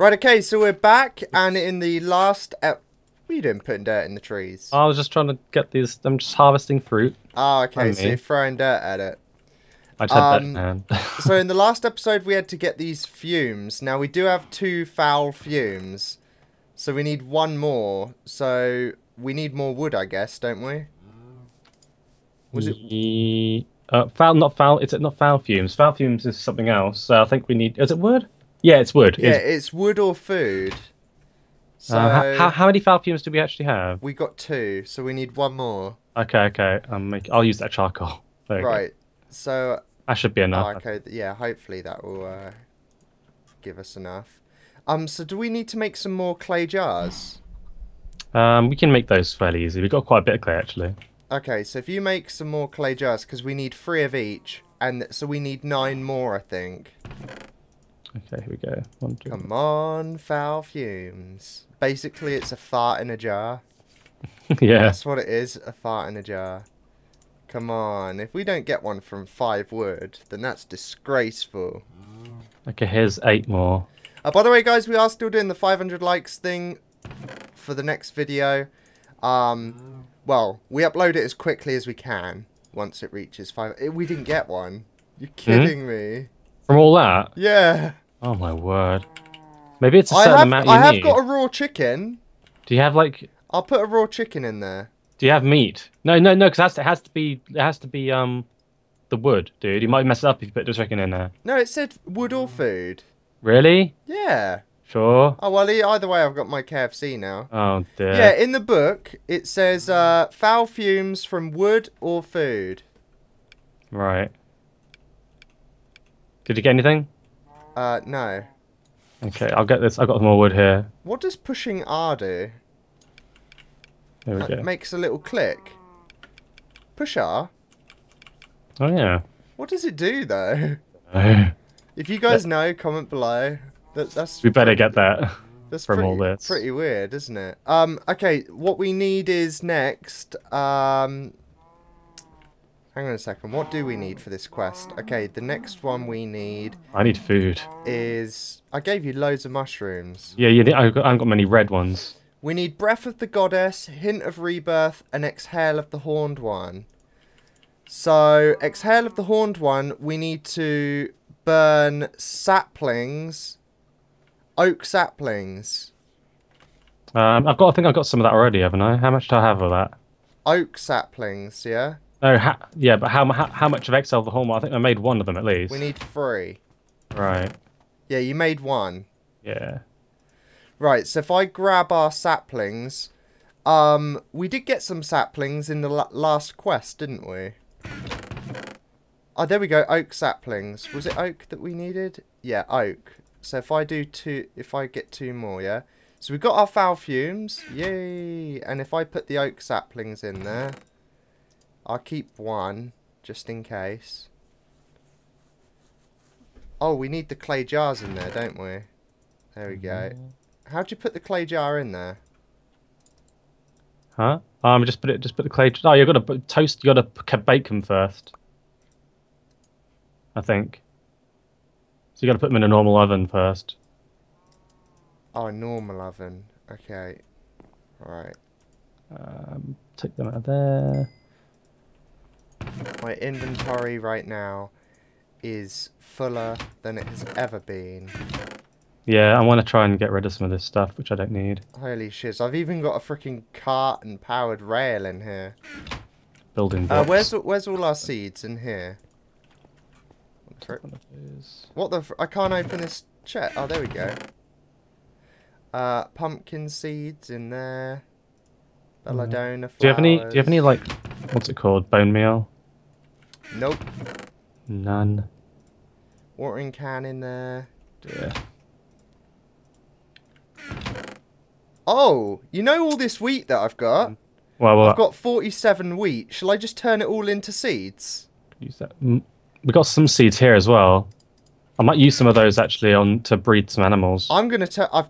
Right, okay, so we're back, and in the last... What are you doing putting dirt in the trees? I was just trying to get these... I'm just harvesting fruit. Oh, okay, so you're throwing dirt at it. I said that, man. So in the last episode, we had to get these fumes. Now, we do have 2 foul fumes, so we need 1 more. So we need more wood, I guess, don't we? Was it... foul, not foul. It's not foul fumes. Foul fumes is something else. So I think we need... Is it wood? Yeah, it's wood. Yeah, it's wood or food. So how many foul fumes do we actually have? We got 2, so we need 1 more. Okay, okay. I'll use that charcoal. Right. So that should be enough. Oh, okay. Yeah, hopefully that will give us enough. So do we need to make some more clay jars? We can make those fairly easy. We've got quite a bit of clay actually. Okay, so if you make some more clay jars, because we need 3 of each, and so we need 9 more, I think. Okay, here we go. 1, 2. Come on, foul fumes. Basically, it's a fart in a jar. Yeah. That's what it is, a fart in a jar. Come on. If we don't get one from 5 wood, then that's disgraceful. Okay, here's 8 more. By the way, guys, we are still doing the 500 likes thing for the next video. Well, we upload it as quickly as we can once it reaches 5. We didn't get one. You're kidding me. From all that? Yeah. Oh my word. Maybe it's a certain amount you need. I have got a raw chicken. Do you have like... I'll put a raw chicken in there. Do you have meat? No, no, no, because it has to be, the wood, dude. You might mess it up if you put the chicken in there. No, it said wood or food. Really? Yeah. Sure. Oh, well, either way, I've got my KFC now. Oh, dear. Yeah, in the book, it says foul fumes from wood or food. Right. Did you get anything? No. Okay, I'll get this. I've got more wood here. What does pushing R do? There we go. It makes a little click. Push R? Oh, yeah. What does it do, though? If you guys know, comment below. We better get that from all this. That's pretty weird, isn't it? Okay, what we need is next... hang on a second. What do we need for this quest? Okay, the next one we need... I need food. ...is... I gave you loads of mushrooms. Yeah, you did. I haven't got many red ones. We need Breath of the Goddess, Hint of Rebirth, and Exhale of the Horned One. So, Exhale of the Horned One, we need to burn saplings... Oak saplings. I think I've got some of that already, haven't I? How much do I have of that? Oak saplings, yeah. No, yeah, but how much of Exhale the Horn? I think I made 1 of them at least. We need 3. Right. Yeah, you made 1. Yeah. Right. So if I grab our saplings, we did get some saplings in the last quest, didn't we? Oh, there we go. Oak saplings. Was it oak that we needed? Yeah, oak. So if I do 2, if I get 2 more, yeah? So we've got our foul fumes. Yay! And if I put the oak saplings in there, I'll keep 1, just in case. Oh, we need the clay jars in there, don't we? There we go. How'd you put the clay jar in there? Huh? Just put the clay jar. Oh, you've got to toast, you've got to bake them first. I think. So you got to put them in a normal oven first. Oh, a normal oven. Okay. Alright. Take them out of there. My inventory right now is fuller than it has ever been. Yeah, I want to try and get rid of some of this stuff, which I don't need. Holy shit. I've even got a freaking cart and powered rail in here. Building blocks. Where's all our seeds in here? What the? I can't open this chest. Oh, there we go. Pumpkin seeds in there. Belladonna flowers. Do you have any like, what's it called? Bone meal? Nope. None. Watering can in there. Yeah. Oh, you know all this wheat that I've got? Well, I've got 47 wheat. Shall I just turn it all into seeds? Use that. We got some seeds here as well. I might use some of those actually to breed some animals. I've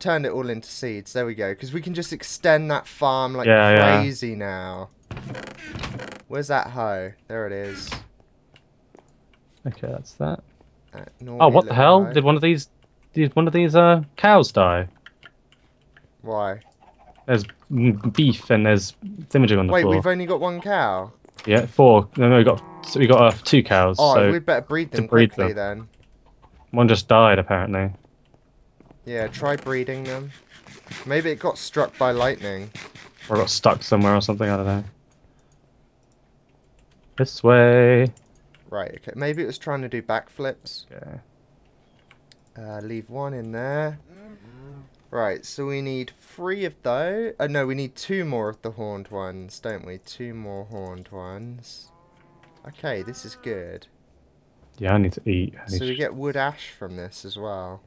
turned it all into seeds. There we go. Because we can just extend that farm like crazy now. Where's that hoe? There it is. Okay, that's that. Oh, what the hell? Did one of these Did one of these cows die? Why? There's beef and there's thingamajig on the floor. Wait, we've only got one cow. Yeah, four. No, we got two cows. Oh, so we better breed them quickly then. One just died apparently. Yeah, try breeding them. Maybe it got struck by lightning. Or got stuck somewhere or something. I don't know. This way. Right. Okay. Maybe it was trying to do backflips. Yeah. Leave one in there. Right, so we need three of those. Oh, no, we need two more of the horned ones, don't we? Two more horned ones. Okay, this is good. Yeah, I need to eat. So we get wood ash from this as well.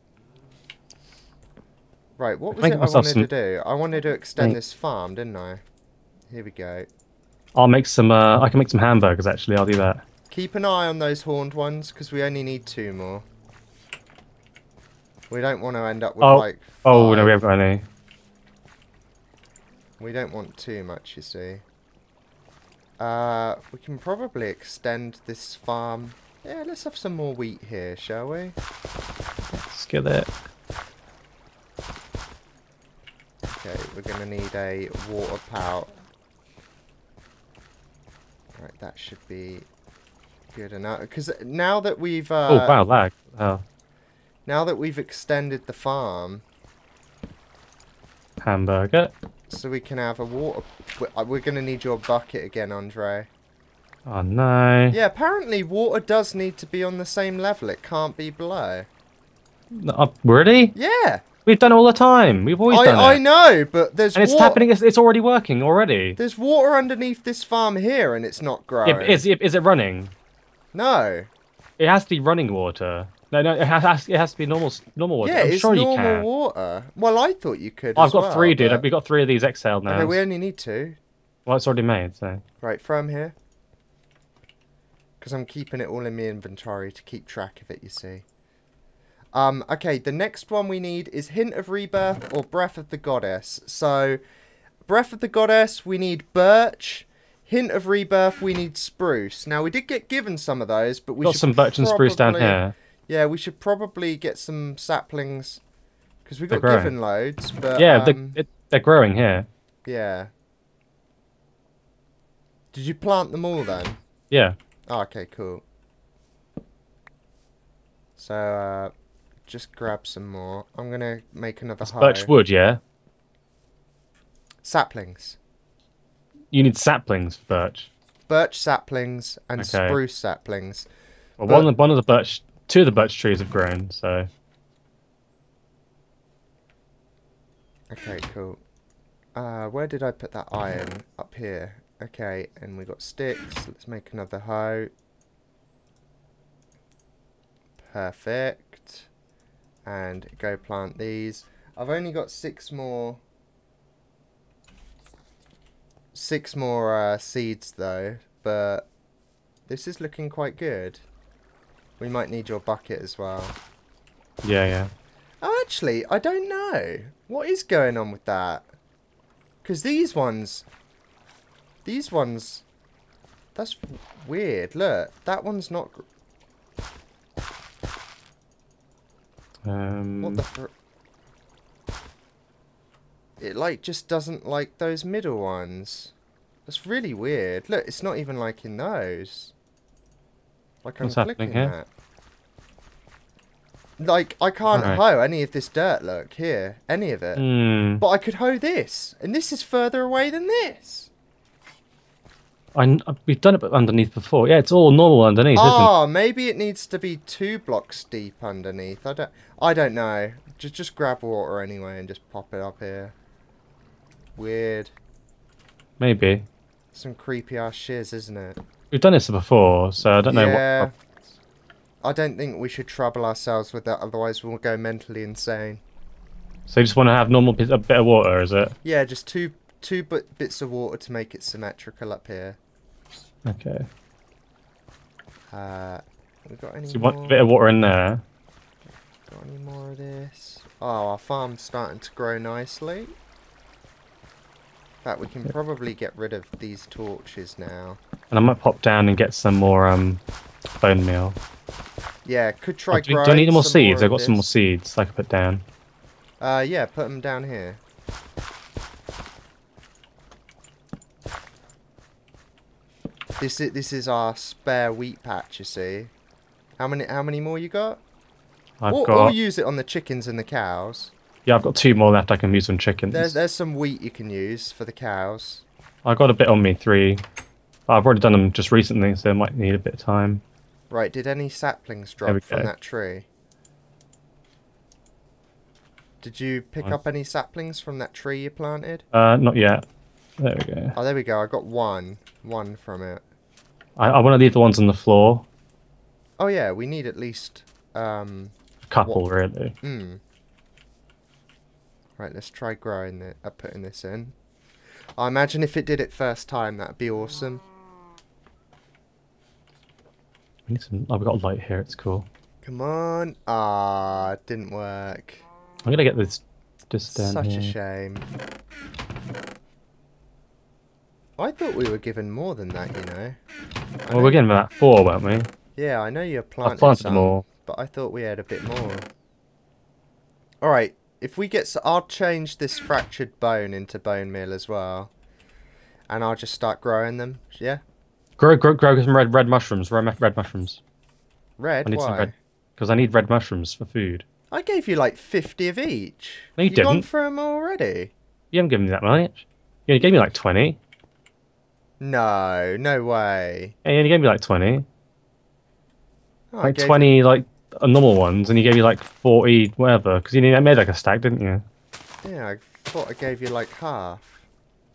Right, what was it I wanted to do? I wanted to extend this farm, didn't I? Here we go. I'll make some, I can make some hamburgers, actually. I'll do that. Keep an eye on those horned ones, because we only need two more. We don't want to end up with like. Oh no, we haven't got any. We don't want too much, you see. We can probably extend this farm. Yeah, let's have some more wheat here, shall we? Let's get it. Okay, we're gonna need a water pout. Right, that should be good enough. Because now that we've. Oh wow, lag. Oh. Now that we've extended the farm... Hamburger. So we can have a water... We're going to need your bucket again, Andre. Oh, no. Yeah, apparently water does need to be on the same level. It can't be below. Really? Yeah. We've done it all the time. We've always done it. I know, but there's water... And it's happening. It's already working already. There's water underneath this farm here, and it's not growing. Yeah, but is it running? No. It has to be running water. No, it has to be normal water. Yeah, I'm sure you can. It's normal water. Well, I thought you could. I've got three, dude. We've got three of these exhaled now. No, we only need two. Well, it's already made, so. Right, from here. Because I'm keeping it all in my inventory to keep track of it, you see. Okay, the next one we need is Hint of Rebirth or Breath of the Goddess. So, Breath of the Goddess, we need birch. Hint of Rebirth, we need spruce. Now, we did get given some of those, but we got some birch and spruce down here. Yeah, we should probably get some saplings, because we got given loads, but... Yeah, they're growing here. Yeah. Did you plant them all, then? Yeah. Oh, okay, cool. So, just grab some more. I'm going to make another hoe. Birch wood, yeah? Saplings. You need saplings for birch. Birch saplings and spruce saplings. Well, but... one of the birch... Two of the birch trees have grown, so... Okay, cool. Where did I put that iron? Up here. Okay, and we got sticks. Let's make another hoe. Perfect. And go plant these. I've only got six more seeds, though. But this is looking quite good. We might need your bucket as well. Yeah. Oh, actually, I don't know. What is going on with that? Because these ones... That's weird. Look, that one's not... What the fr... It, like, just doesn't like those middle ones. That's really weird. Look, it's not even liking those. Like, I'm clicking that. Like, I can't hoe any of this dirt, look, here. Any of it. Mm. But I could hoe this. And this is further away than this. We've done it underneath before. Yeah, it's all normal underneath, isn't it? Maybe it needs to be 2 blocks deep underneath. I don't know. Just grab water anyway and just pop it up here. Weird. Maybe. Some creepy-ass shiz, isn't it? We've done this before, so I don't know what... I don't think we should trouble ourselves with that, otherwise we'll go mentally insane. So you just want to have a bit of water, is it? Yeah, just two bits of water to make it symmetrical up here. Okay. We got any more? Want a bit of water in there? Got any more of this? Oh, our farm's starting to grow nicely. In fact, we can probably get rid of these torches now. And I might pop down and get some more bone meal. Yeah, could try growing. Do I need more seeds? I've got some more seeds I can put down. Yeah, put them down here. This is our spare wheat patch, you see. How many more you got? Or use it on the chickens and the cows. Yeah, I've got 2 more left. I can use on chickens. There's some wheat you can use for the cows. I got a bit on me, 3. I've already done them just recently, so I might need a bit of time. Right, did any saplings drop from that tree? Did you pick up any saplings from that tree you planted? Not yet. There we go. Oh, there we go. I got one from it. I want to leave the ones on the floor. Oh yeah, we need at least a couple, really. Mm. Right, let's try growing it. Putting this in. I imagine if it did it first time, that'd be awesome. We need some. Oh, we got a light here. It's cool. Come on. Ah, it didn't work. I'm gonna get this. Just down here. Such a shame. I thought we were given more than that, you know. Well, we're given about 4, weren't we? Yeah, I know you planted more, but I thought we had a bit more. All right. If we get, I'll change this fractured bone into bone meal as well, and I'll just start growing them. Yeah. Grow some red mushrooms. Red mushrooms. Red. I need some red, because I need red mushrooms for food. I gave you like 50 of each. No, you didn't. You've gone for them already. You haven't given me that much. You only gave me like 20. No, no way. And you only gave me like 20. Oh, like 20, you... like. Normal ones, and you gave you like 40 whatever, because you made like a stack, didn't you? Yeah, I thought I gave you like half.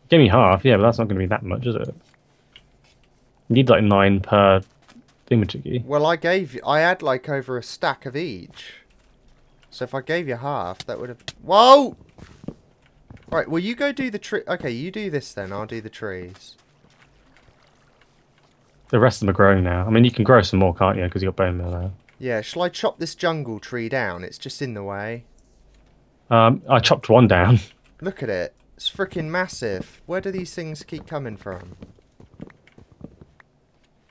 You gave me half, yeah, but that's not going to be that much, is it? You need like 9 per thingamajiggy. Well, I had like over a stack of each, so if I gave you half, that would have... Whoa! Right, well, you go do the tree... Okay, you do this then, I'll do the trees. The rest of them are growing now. I mean, you can grow some more, can't you, because you've got bone meal now. Yeah, shall I chop this jungle tree down? It's just in the way. I chopped one down. Look at it. It's freaking massive. Where do these things keep coming from?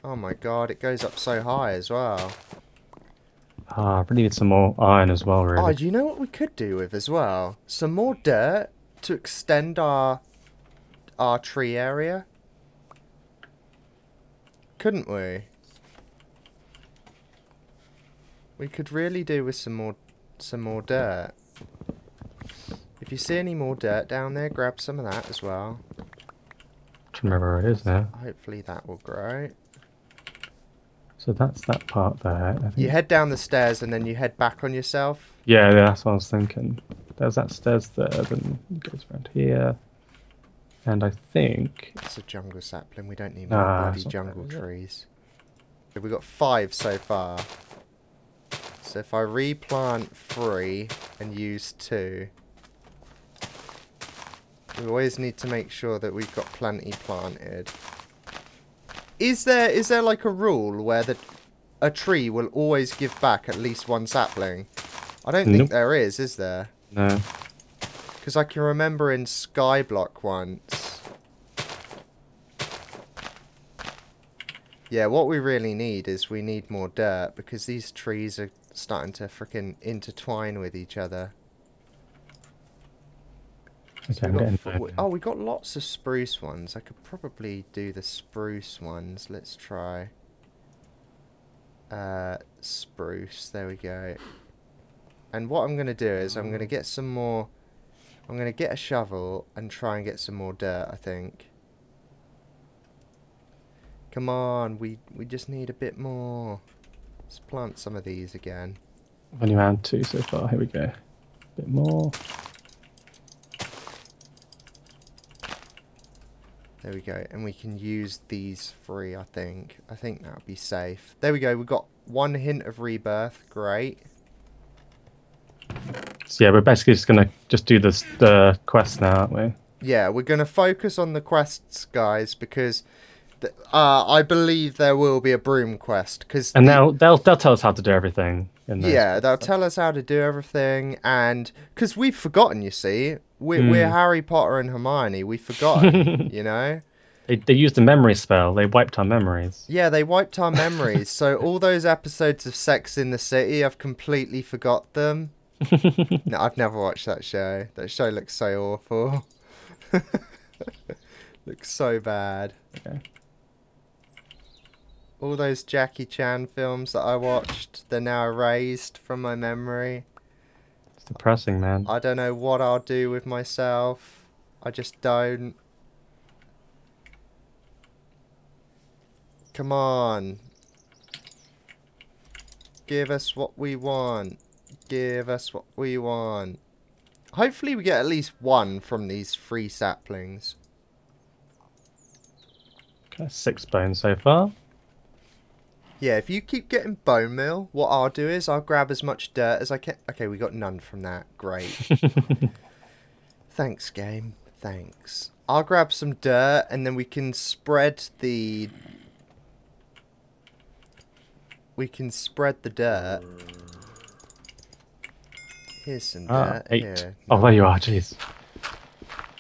Oh my god, it goes up so high as well. I really need some more iron as well, really. Oh, do you know what we could do with as well? Some more dirt to extend our tree area. Couldn't we? We could really do with some more dirt. If you see any more dirt down there, grab some of that as well. I can't remember where it is now. Hopefully that will grow. So that's that part there. I think. You head down the stairs and then you head back on yourself. Yeah, that's what I was thinking. There's that stairs there, then it goes around here. And I think... It's a jungle sapling, we don't need more bloody jungle trees. So we've got 5 so far. So if I replant 3 and use 2, we always need to make sure that we've got plenty planted. Is there like a rule where a tree will always give back at least 1 sapling? I don't think there is there? No. Because I can remember in Skyblock once. Yeah, what we really need is we need more dirt because these trees are... starting to frickin' intertwine with each other. So we got lots of spruce ones. I could probably do the spruce ones. Let's try spruce. There we go. And what I'm going to do is I'm going to get some more... I'm going to get a shovel and try and get some more dirt, I think. Come on, we just need a bit more... Let's plant some of these again. I've only had 2 so far. Here we go. A bit more. There we go. And we can use these 3, I think. I think that would be safe. There we go. We've got 1 hint of rebirth. Great. So yeah, we're basically just going to do this, the quest now, aren't we? Yeah, we're going to focus on the quests, guys, because... I believe there will be a broom quest and they'll tell us how to do everything. Yeah, they'll tell us how to do everything, and because we've forgotten, you see, we're Harry Potter and Hermione. We've forgotten, you know. They used a memory spell. They wiped our memories. Yeah, they wiped our memories. So all those episodes of Sex in the City, I've completely forgot them. No, I've never watched that show. That show looks so awful. Looks so bad. Okay. All those Jackie Chan films that I watched, they're now erased from my memory. It's depressing, man. I don't know what I'll do with myself. I just don't. Come on. Give us what we want. Give us what we want. Hopefully we get at least one from these free saplings. Okay, 6 bones so far. Yeah, if you keep getting bone meal, what I'll do is I'll grab as much dirt as I can. Okay, we got none from that. Great. Thanks, game. Thanks. I'll grab some dirt and then we can spread the... We can spread the dirt. Here's some dirt. 8. Here. No. Oh, there you are. Jeez.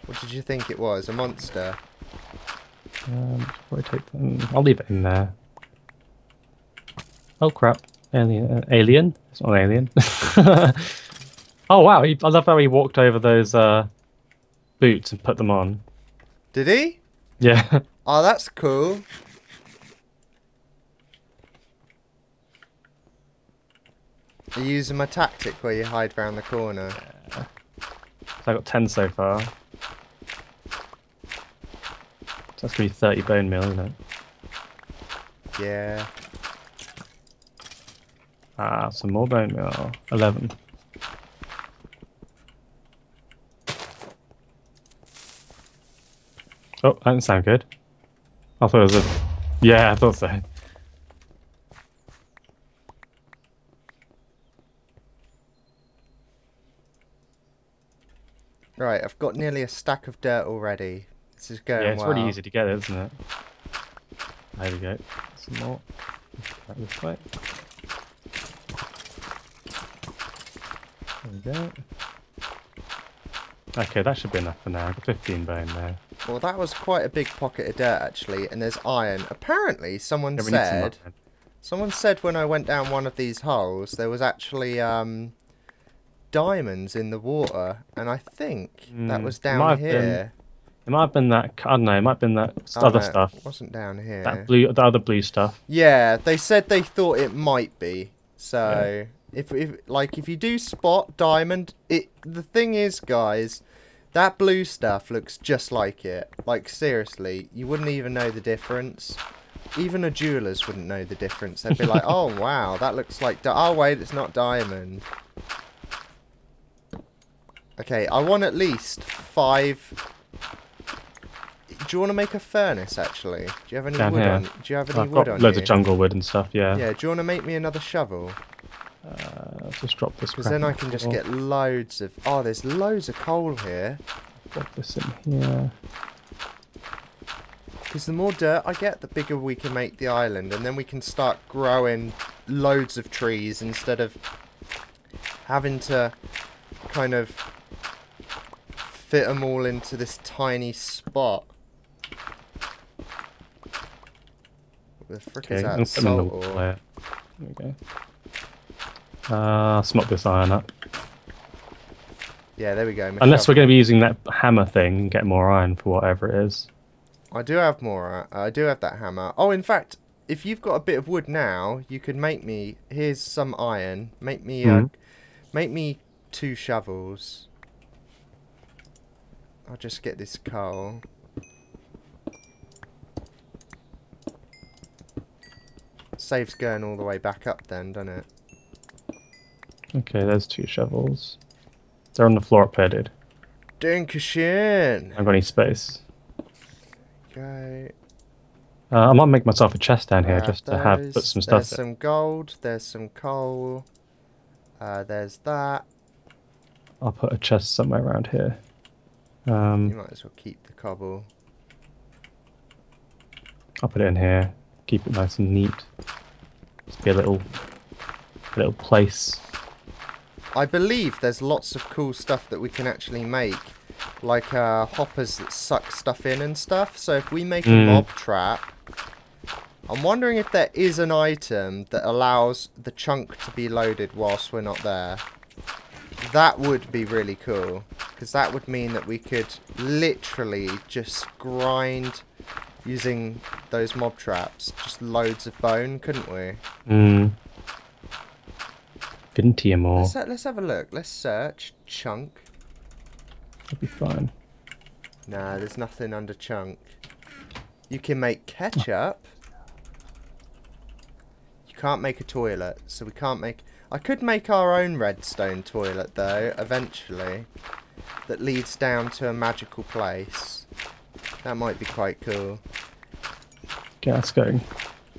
What did you think it was? A monster? I'll leave it in there. Oh crap! Alien, alien? It's not an alien. Oh wow! I love how he walked over those boots and put them on. Did he? Yeah. Oh, that's cool. Are you using my tactic where you hide around the corner? Yeah. So I got 10 so far. So that's gonna be 30 bone meal, isn't it? Yeah. Ah, some more bone meal. 11. Oh, that didn't sound good. I thought it was a... Yeah, I thought so. Right, I've got nearly a stack of dirt already. This is going well. Yeah, it's really easy to get, isn't it? There we go. Some more. That looks like... Okay, that should be enough for now. I've got 15 bone there. Well, that was quite a big pocket of dirt, actually, and there's iron. Apparently, someone said when I went down one of these holes, there was actually diamonds in the water, and I think that was down here. It might have been that. I don't know. It might have been that other stuff. It wasn't down here. That blue, the other blue stuff. Yeah, they said they thought it might be. So. Yeah. If you do spot diamond, the thing is, guys, that blue stuff looks just like it. Like, seriously, you wouldn't even know the difference. Even a jeweler's wouldn't know the difference. They'd be like, oh, wow, that looks like... Oh, wait, it's not diamond. Okay, I want at least 5... Do you want to make a furnace, actually? Do you have any wood on you? I've got loads of jungle wood and stuff, yeah. Yeah, do you want to make me another shovel? Just drop this. Because then I can just get loads of... Oh, there's loads of coal here. Drop this in here. Because the more dirt I get, the bigger we can make the island. And then we can start growing loads of trees instead of having to kind of fit them all into this tiny spot. What the frick is that? Salt or... There we go. Smop this iron up. Yeah, there we go. Unless we're going to be using that hammer thing and get more iron for whatever it is. I do have more. I do have that hammer. Oh, in fact, if you've got a bit of wood now, you could make me... Here's some iron. Make me 2 shovels. I'll just get this coal. Saves going all the way back up then, doesn't it? Okay, there's 2 shovels. They're on the floor up here, dude. Dankeschön. I haven't got any space. Okay. I might make myself a chest down here just to put some stuff in. There's some gold, there's some coal, there's that. I'll put a chest somewhere around here. You might as well keep the cobble. I'll put it in here, keep it nice and neat. Just be a little place. I believe there's lots of cool stuff that we can actually make like hoppers that suck stuff in and stuff. So if we make a mob trap, I'm wondering if there is an item that allows the chunk to be loaded whilst we're not there. That would be really cool, because that would mean that we could literally just grind using those mob traps. Just loads of bone, couldn't we? Couldn't you more? Let's have a look. Let's search chunk. That'd be fine. Nah, there's nothing under chunk. You can make ketchup. You can't make a toilet, so we can't make... I could make our own redstone toilet, though, eventually. That leads down to a magical place. That might be quite cool. Okay, let's go.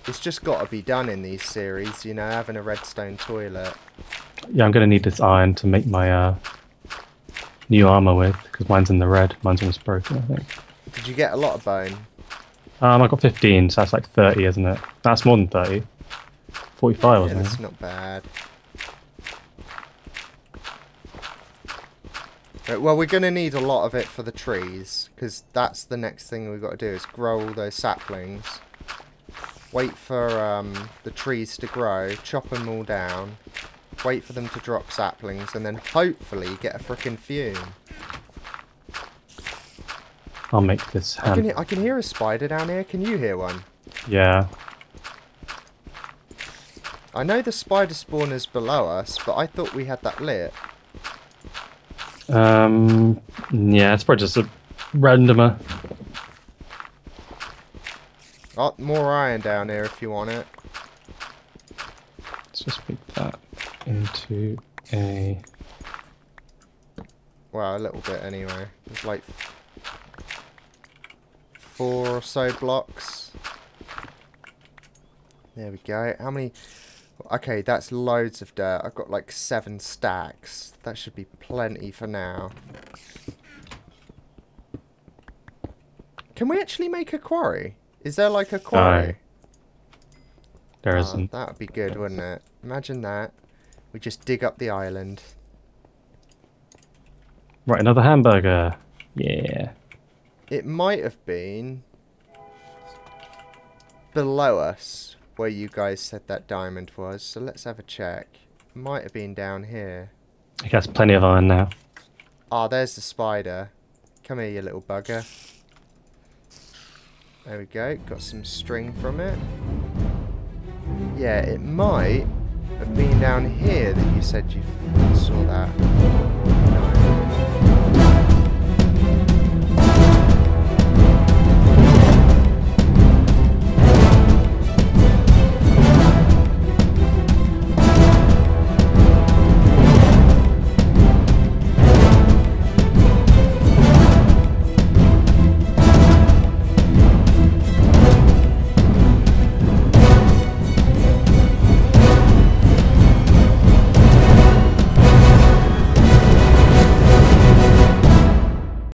It's just got to be done in these series, you know, having a redstone toilet. Yeah, I'm going to need this iron to make my new armor with, because mine's in the red. Mine's almost broken, I think. Did you get a lot of bone? I got 15, so that's like 30, isn't it? That's more than 30. 45, wasn't it? Yeah, that's not bad. Right, well, we're going to need a lot of it for the trees, because that's the next thing we've got to do, is grow all those saplings. Wait for the trees to grow, chop them all down, wait for them to drop saplings, and then hopefully get a frickin' fume. I'll make this happen. I can hear a spider down here. Can you hear one? Yeah. I know the spider spawner's below us, but I thought we had that lit. Yeah, it's probably just a randomer. Oh, more iron down here if you want it. Let's just make that into a... Well, a little bit anyway. There's like 4 or so blocks. There we go. How many... Okay, that's loads of dirt. I've got like 7 stacks. That should be plenty for now. Can we actually make a quarry? Is there like a quarry? There isn't. That would be good, wouldn't it? Imagine that. We just dig up the island. Right, another hamburger. Yeah. It might have been below us, where you guys said that diamond was, so let's have a check. Might have been down here. It has plenty of iron now. Ah, there's the spider. Come here, you little bugger. There we go, got some string from it. Yeah, it might have been down here that you said you saw that.